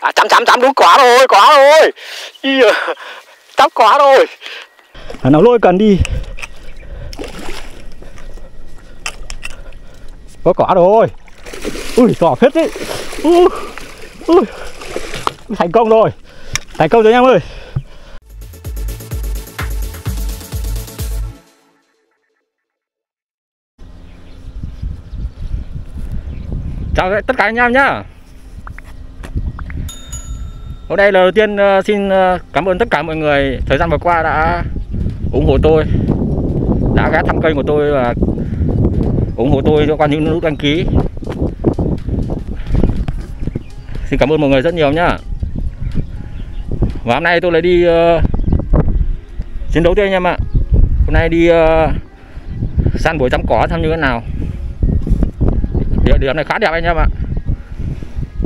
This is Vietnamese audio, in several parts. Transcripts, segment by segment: À, chấm đúng quá rồi. Tóc quá rồi. Thằng nào lôi cần đi. Có quả rồi. Ui, cỏ phết đấy. Ui. Thành công rồi anh em ơi. Chào tất cả anh em nhá. Hôm nay đầu tiên xin cảm ơn tất cả mọi người thời gian vừa qua đã ủng hộ tôi, đã ghé thăm kênh của tôi và ủng hộ tôi cho qua những nút đăng ký. Xin cảm ơn mọi người rất nhiều nhá. Và hôm nay tôi lại đi chiến đấu thôi anh em ạ. Hôm nay đi săn buổi chấm cỏ xem như thế nào. Điểm này khá đẹp anh em ạ.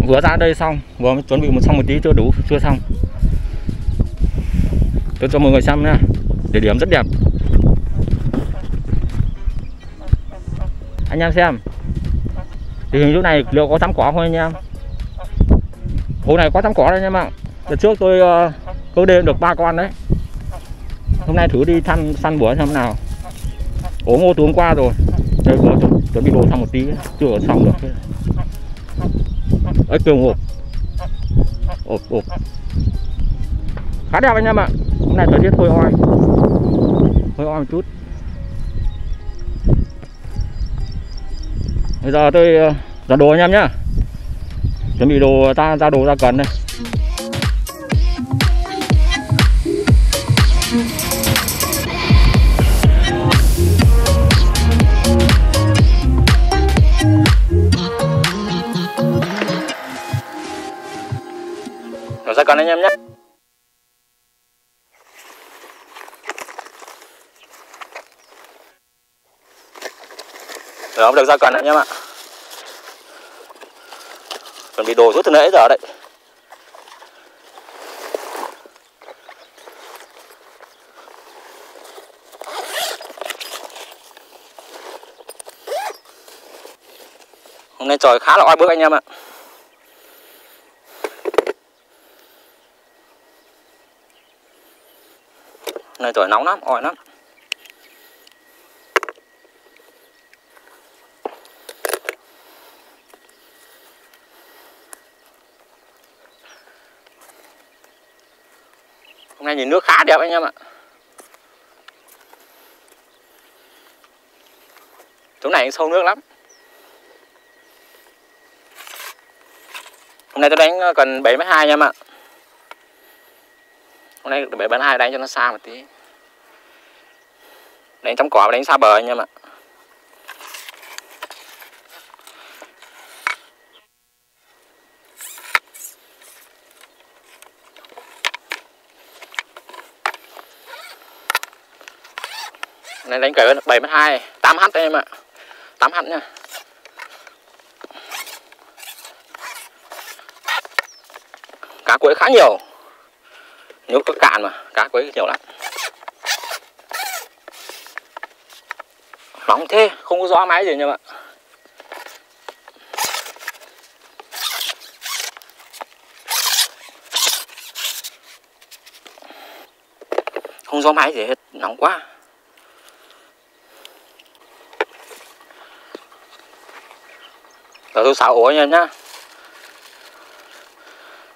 Vừa ra đây xong, vừa chuẩn bị xong một tí chưa xong. Tôi cho mọi người xem nha. Địa điểm rất đẹp. Anh em xem. Địa hình chỗ này liệu có chấm cỏ không anh em? Hồ này có chấm cỏ đấy anh em ạ. Đợt trước tôi câu đêm được 3 con đấy. Hôm nay thử đi thăm săn buổi xem nào. Ố ngô túm qua rồi. Đây vừa chuẩn bị đồ xong một tí, chưa xong được. Ấy kêu ộp. Khá đẹp anh em ạ. Hôm nay thời tiết hơi oi một chút. Bây giờ tôi ra đồ anh em nhá. Chuẩn bị đồ ra đồ ra cần đây. Ra cần anh em nhé. Đó, được ra cần anh em ạ. Chuẩn bị đồ suốt từ nãy giờ đấy. Hôm nay trời khá là oi bức anh em ạ. Này trời nóng lắm, oi lắm. Hôm nay nhìn nước khá đẹp anh em ạ. Chỗ này sâu nước lắm. Hôm nay tôi đánh cần 7m2 anh em ạ. Hôm nay 7m2 đánh cho nó xa một tí. Đánh chấm cỏ và đánh xa bờ anh em ạ. Hôm nay đánh cỡ 7m2, 8h anh em ạ. 8h nha. Cá quấy khá nhiều. Nếu có cạn mà, cá quấy nhiều lắm. Nóng thế, không có gió máy gì nha bạn. Không gió máy gì hết, nóng quá. Rồi tôi xả ố anh em nhá.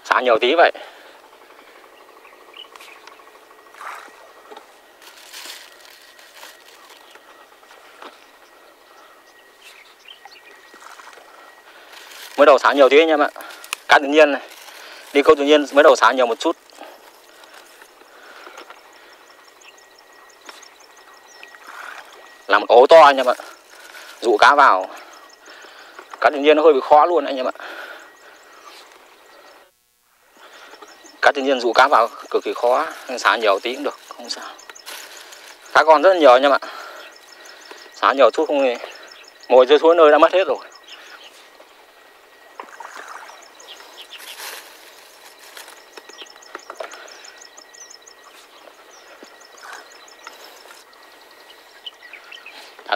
Xả nhiều tí vậy. Mới đầu xả nhiều tí anh em ạ. Cá tự nhiên này. Đi câu tự nhiên mới đầu xả nhiều một chút. Làm một ố to anh em ạ. Dụ cá vào. Cá tự nhiên nó hơi bị khó luôn anh em ạ. Cá tự nhiên dụ cá vào cực kỳ khó. Xả nhiều tí cũng được. Không sao. Cá con rất là nhiều anh em ạ. Xả nhiều chút không thì ngồi dưới xuống nơi đã mất hết rồi.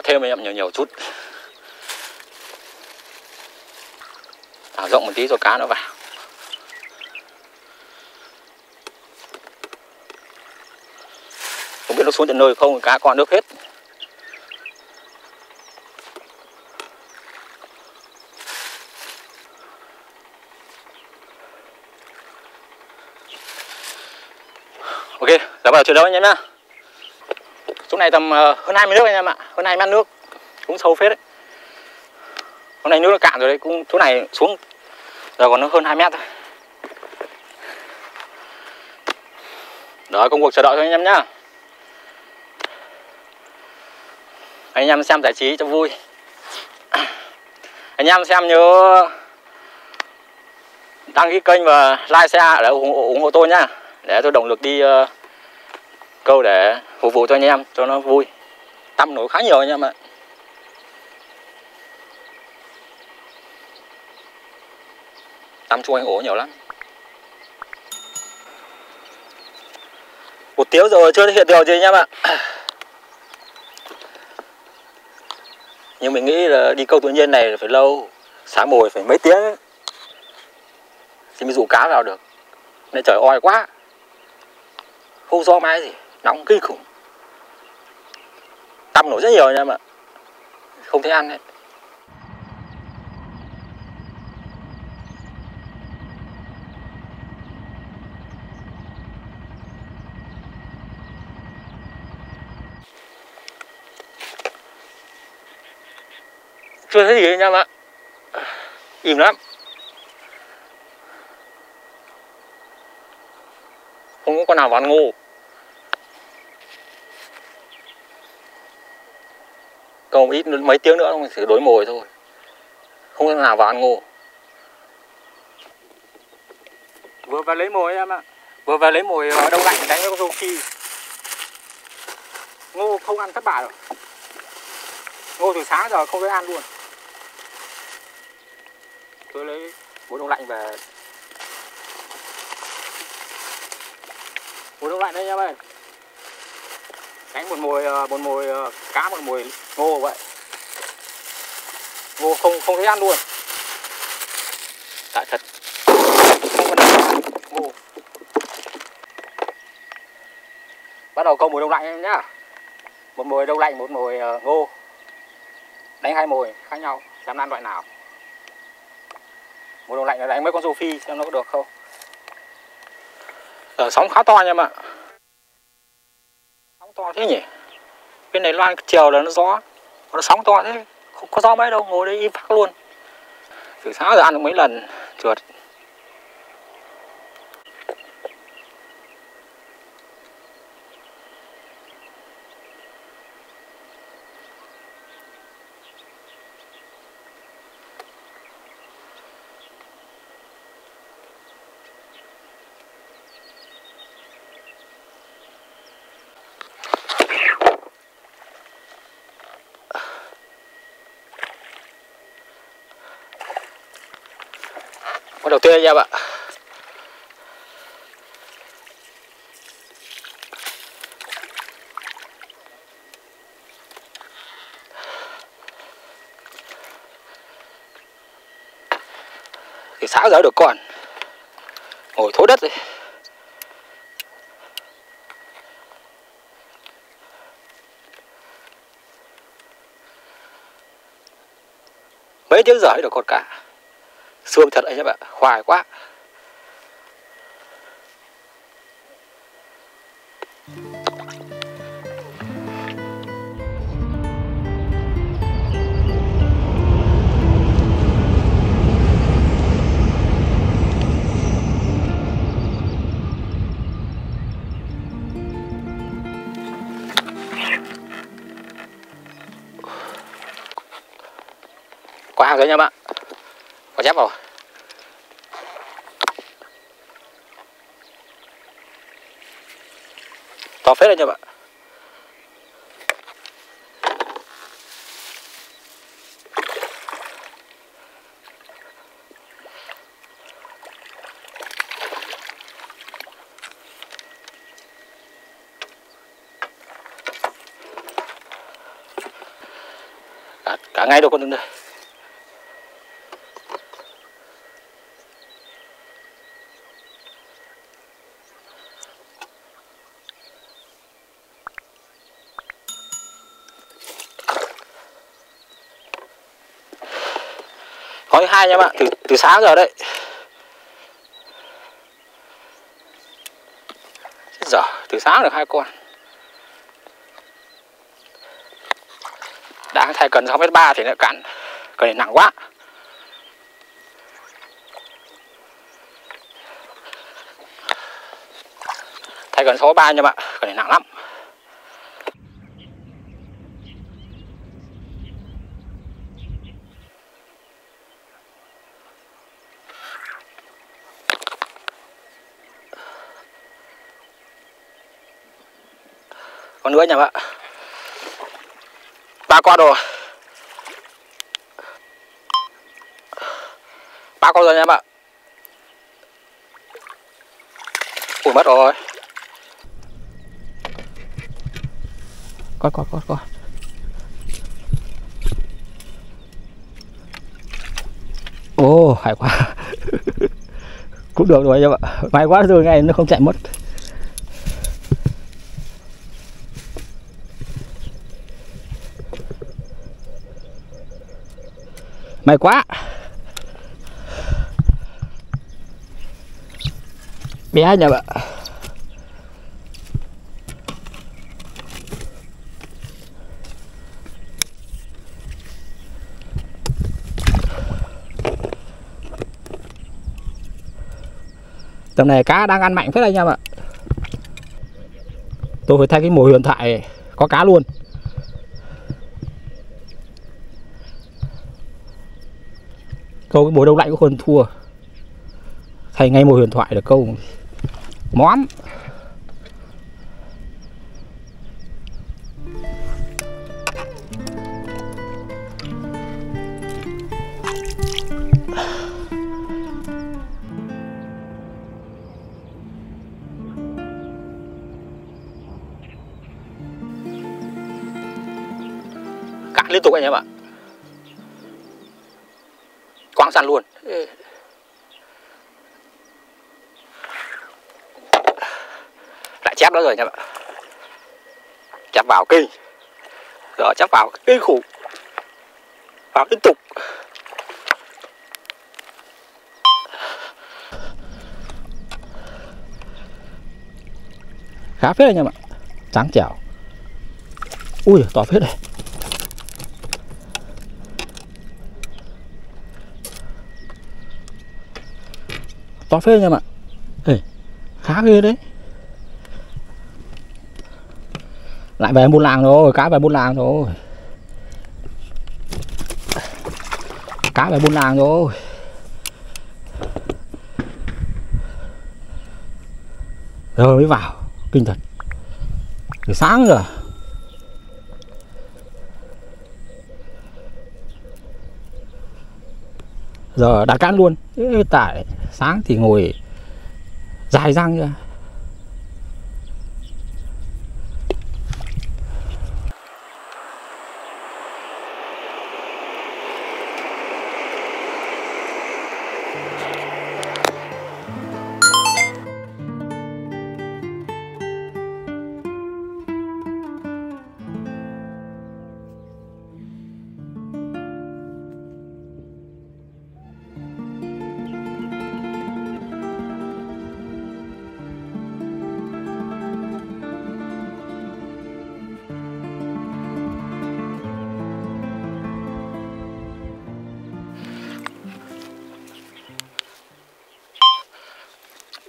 Thêm anh em nhiều chút. Thả rộng một tí rồi cá nó vào. nó xuống tận nơi không cá còn nước hết. Ok, đã vào chỗ đó anh em nhá. Chỗ này tầm hơn 20 nước anh em ạ, hơn 20 mét nước, cũng sâu phết đấy. Hôm nay nước nó cạn rồi đấy, cũng chỗ này xuống giờ còn nó hơn 2 mét thôi. Đó, công cuộc chờ đợi thôi anh em nhá. Anh em xem giải trí cho vui. Anh em xem nhớ đăng ký kênh và like share để ủng hộ tôi nhá, để tôi động lực đi câu để phục vụ cho anh em cho nó vui. Tăm nổi khá nhiều anh em ạ. Tăm chuông anh ổ nhiều lắm. 1 tiếng rồi chưa hiện điều gì anh em ạ. Nhưng mình nghĩ là đi câu tự nhiên này phải lâu, xả mồi phải mấy tiếng ấy thì mới dụ cá vào được. Nên trời oi quá, không gió mái gì, nóng kinh khủng. Tăm nổi rất nhiều anh em ạ, không thấy ăn đấy. Chưa thấy gì anh em ạ, im lắm, không có con nào vào ăn ngô. Câu ít mấy tiếng nữa mình sẽ đối mồi thôi, không có nào vào ăn ngô. Vừa vào lấy mồi em ạ, vừa vào lấy mồi ở Đông Lạnh đánh với con rô phi. Ngô không ăn thất bại rồi, ngô từ sáng giờ không thấy ăn luôn. Tôi lấy bố Đông Lạnh về. Bố Đông Lạnh đây anh em ơi, đánh một mồi cá, một mồi ngô vậy. Ngô không thấy ăn luôn. Tại thật không có nào ngô. Bắt đầu câu mồi Đông Lạnh em nhá. Một mồi Đông Lạnh, một mồi ngô. Đánh 2 mồi khác nhau, xem ăn loại nào. Mùa Đông Lạnh là đánh mấy con rô phi xem nó có được không. Ở sóng khá to anh em ạ. Sóng to thế nhỉ. Bên này loan chiều là nó gió, nó sóng to thế, không có gió mấy đâu, ngồi đây im phắc luôn. Từ sáng giờ ăn được mấy lần, trượt. Con đầu tiên anh em ạ. Thì xã giáo được con. Ngồi thối đất rồi. Mấy tiếng giờ được con cả. Xương thật anh em ạ, khoai quá. Quá hàng rồi anh em ạ. Có chép rồi. To phết anh em ạ. Cả ngay đâu con đứng đây. thứ hai nha bạn, từ sáng giờ đấy. Giờ từ sáng được 2 con. Đáng thay cần 6,3 m thì lại cắn. Cần này nặng quá. Thay cần 6,3 nha bạn, cần này nặng lắm. Con nữa nha bạn, 3 con rồi, 3 con rồi nha bạn. Ủa mất rồi, con ô hay quá. Cũng được rồi nha bạn, may quá rồi, ngay nó không chạy mất. May quá. Bé nha bạn. Tầm này cá đang ăn mạnh thế này nha bạn. Tôi phải thay cái mồi huyền thoại có cá luôn. Câu cái mồi đông lạnh có hơn thua. Thay ngay mồi huyền thoại được câu móm. Cạn liên tục anh em ạ. Quang săn luôn. Lại chép đó rồi nha bạn. Chép vào kinh. Giờ chép vào kinh khủng. Vào liên tục. Khá phết anh em ạ. Trắng trẻo. Ui, to phết đây. To phê nha bạn. Ê, khá ghê đấy. Lại về buôn làng rồi, cá về buôn làng rồi. Cá về buôn làng rồi. Rồi mới vào, kinh thật. Từ sáng rồi. Giờ đặt cán luôn. Ê, tại sáng thì ngồi dài răng ra.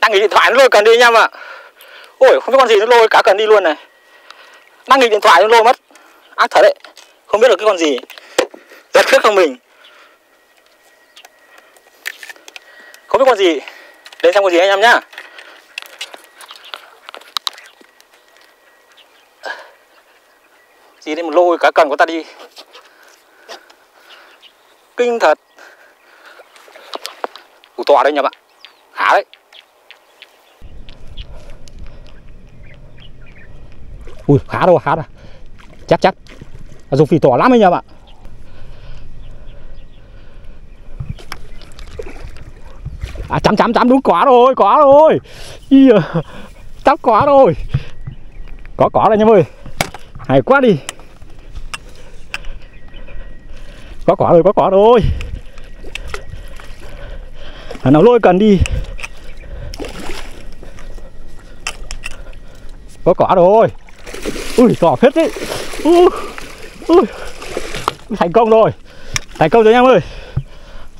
Đang nghịch điện thoại nó lôi cần đi nha mà. Ôi không biết con gì nó lôi cá cần đi luôn này. Đang nghịch điện thoại nó lôi mất. Ác thật đấy. Không biết được cái con gì. Giật khuyết không mình. Không biết con gì. Đến xem con gì anh em nhá. Gì đây mà lôi cá cần của ta đi. Kinh thật. Ủ to đây nha bạn. Khá đấy. Ui, khá đâu, khá đâu. Chắc. Dùng phỉ to lắm anh em ạ. À, chấm, đúng quá rồi. Chắc quá rồi. Có rồi anh em ơi. Hay quá đi. Có quả rồi. Thằng nào lôi cần đi. Có cỏ rồi. Ui, cỏ phết đấy. Ui. Thành công rồi. Thành công rồi anh em ơi.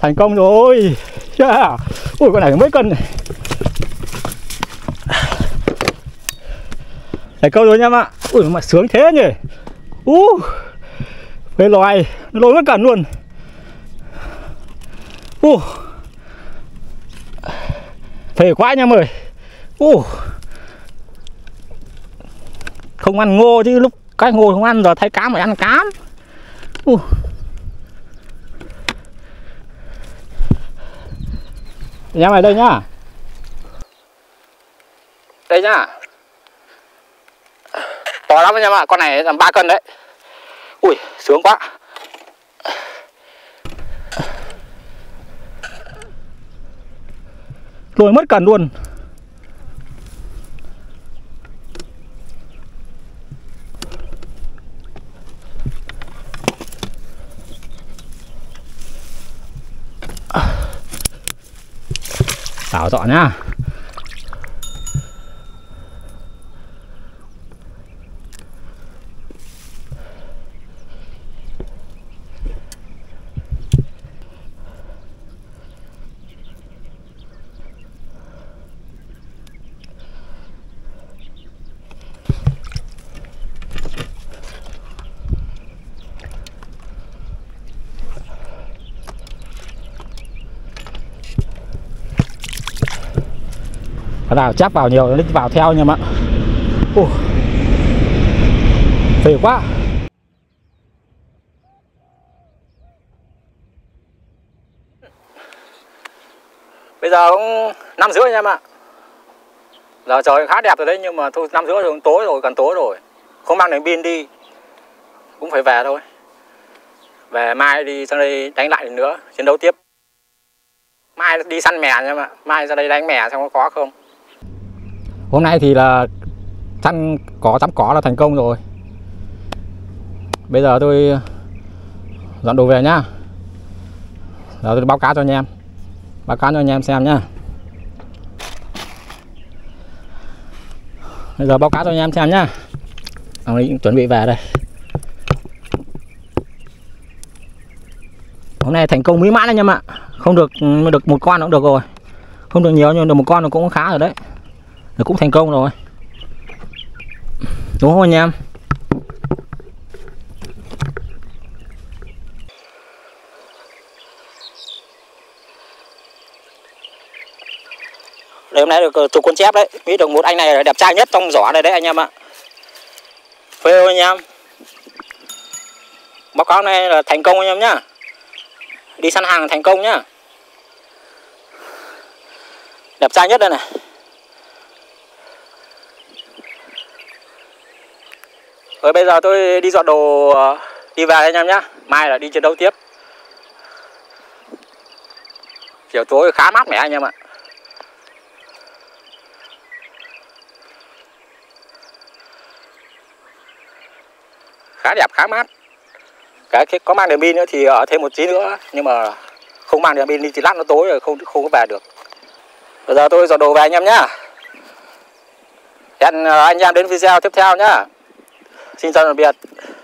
Thành công rồi. Yeah. Ui, con này mấy cân này. Thành công rồi anh em ạ. Ui, mà sướng thế nhỉ. Cái loài nó lôi mất cẩn luôn. Phê quá anh em ơi. Không ăn ngô chứ lúc cái ngô không ăn, giờ thay cám phải ăn cám. Anh em này đây nhá. Đây nhá. To lắm anh em ạ, con này tầm 3 cân đấy. Ui, sướng quá. Lôi mất cần luôn. Tảo dọn nhá. Đào chắp vào nhiều nó vào theo anh em ạ. Phê quá. Bây giờ cũng 5 rưỡi anh em ạ. Giờ trời khá đẹp rồi đấy, nhưng mà thôi 5 rưỡi rồi, tối rồi, gần tối rồi. Không mang đèn pin đi, cũng phải về thôi. Về mai đi sang đây đánh lại nữa, chiến đấu tiếp. Mai đi săn mè nha mà. Mai ra đây đánh mè xem có không. Hôm nay thì là săn có tắm cỏ là thành công rồi. Bây giờ tôi dọn đồ về nhá. Giờ tôi báo cáo cho anh em. Báo cáo cho anh em xem nhá. Bây giờ báo cáo cho anh em xem nhá. Ông chuẩn bị về đây. Hôm nay thành công mỹ mãn anh em ạ. Không được được một con cũng được rồi. Không được nhiều nhưng được một con nó cũng khá rồi đấy. Nó cũng thành công rồi. Đúng không anh em? Đấy, hôm nay được chục con chép đấy. Nghĩ được một anh này là đẹp trai nhất trong giỏ này đấy anh em ạ. Phê không anh em? Báo cáo này là thành công anh em nhá. Đi săn hàng thành công nhá. Đẹp trai nhất đây này. Rồi bây giờ tôi đi dọn đồ đi về anh em nhá. Mai là đi chiến đấu tiếp. Chiều tối khá mát mẻ anh em ạ. Khá đẹp, khá mát. Cái có mang đèn pin nữa thì ở thêm một tí nữa, nhưng mà không mang đèn pin đi thì lát nó tối rồi, không có về được. Bây giờ tôi dọn đồ về anh em nhá. Hẹn anh em đến video tiếp theo nhá. Xin chào tạm biệt.